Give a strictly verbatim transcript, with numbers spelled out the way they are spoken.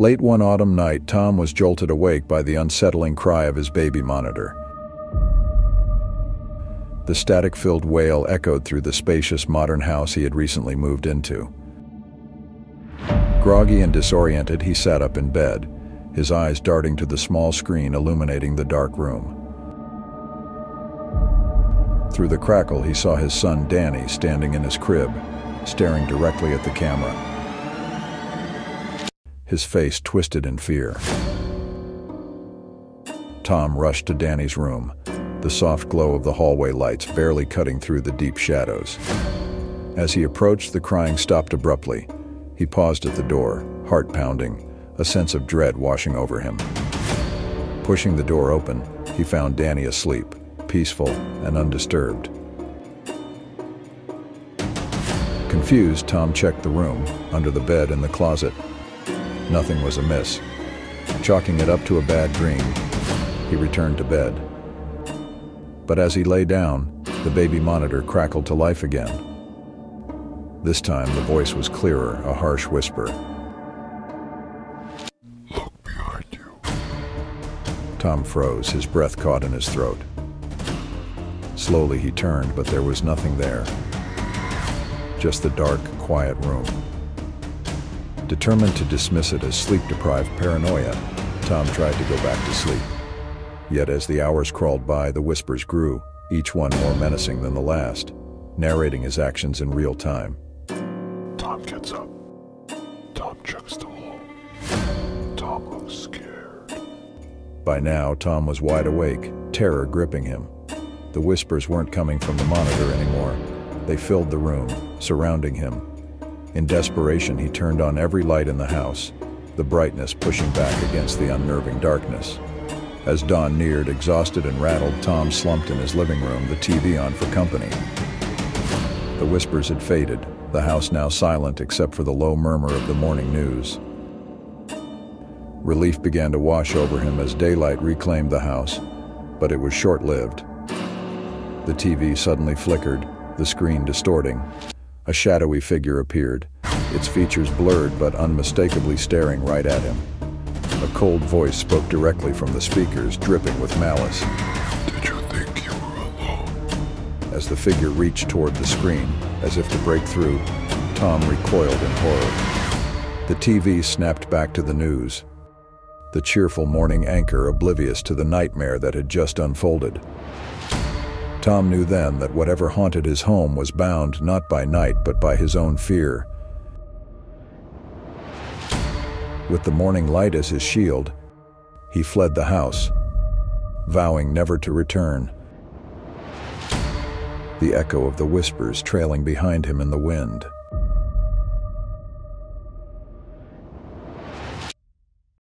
Late one autumn night, Tom was jolted awake by the unsettling cry of his baby monitor. The static-filled wail echoed through the spacious modern house he had recently moved into. Groggy and disoriented, he sat up in bed, his eyes darting to the small screen illuminating the dark room. Through the crackle, he saw his son Danny standing in his crib, staring directly at the camera. His face twisted in fear. Tom rushed to Danny's room, the soft glow of the hallway lights barely cutting through the deep shadows. As he approached, the crying stopped abruptly. He paused at the door, heart pounding, a sense of dread washing over him. Pushing the door open, he found Danny asleep, peaceful and undisturbed. Confused, Tom checked the room, under the bed and the closet. Nothing was amiss. Chalking it up to a bad dream, he returned to bed. But as he lay down, the baby monitor crackled to life again. This time, the voice was clearer, a harsh whisper. "Look behind you." Tom froze, his breath caught in his throat. Slowly he turned, but there was nothing there. Just the dark, quiet room. Determined to dismiss it as sleep-deprived paranoia, Tom tried to go back to sleep. Yet as the hours crawled by, the whispers grew, each one more menacing than the last, narrating his actions in real time. "Tom gets up. Tom checks the wall. Tom looks scared." By now, Tom was wide awake, terror gripping him. The whispers weren't coming from the monitor anymore. They filled the room, surrounding him. In desperation, he turned on every light in the house, the brightness pushing back against the unnerving darkness. As dawn neared, exhausted and rattled, Tom slumped in his living room, the T V on for company. The whispers had faded, the house now silent except for the low murmur of the morning news. Relief began to wash over him as daylight reclaimed the house, but it was short-lived. The T V suddenly flickered, the screen distorting. A shadowy figure appeared, its features blurred but unmistakably staring right at him. A cold voice spoke directly from the speakers, dripping with malice. "Did you think you were alone?" As the figure reached toward the screen, as if to break through, Tom recoiled in horror. The T V snapped back to the news, the cheerful morning anchor oblivious to the nightmare that had just unfolded. Tom knew then that whatever haunted his home was bound not by night but by his own fear. With the morning light as his shield, he fled the house, vowing never to return, the echo of the whispers trailing behind him in the wind.